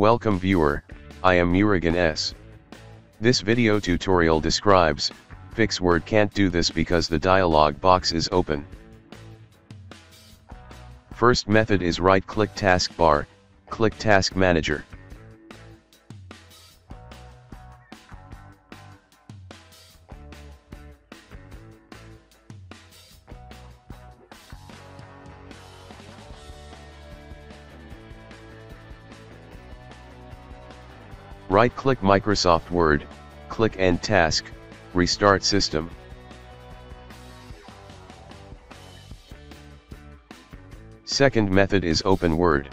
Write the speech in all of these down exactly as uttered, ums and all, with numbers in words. Welcome viewer, I am Murugan S. This video tutorial describes, fix Word can't do this because the dialog box is open. First method is right-click taskbar, click Task Manager. Right-click Microsoft Word, click End Task, Restart System. Second method is open Word.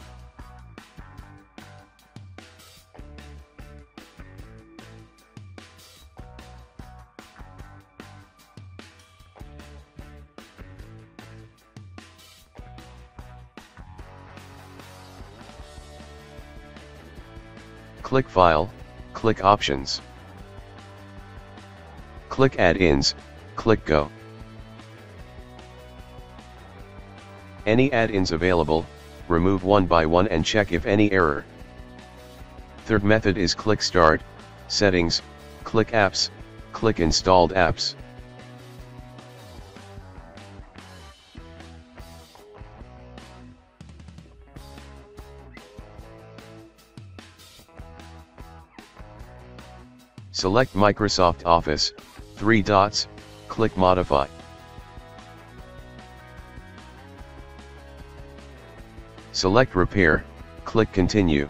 Click File, click Options. Click Add-Ins, click Go. Any add-ins available, remove one by one and check if any error. Third method is click Start, Settings, click Apps, click Installed Apps. Select Microsoft Office, three dots, click Modify. Select Repair, click Continue.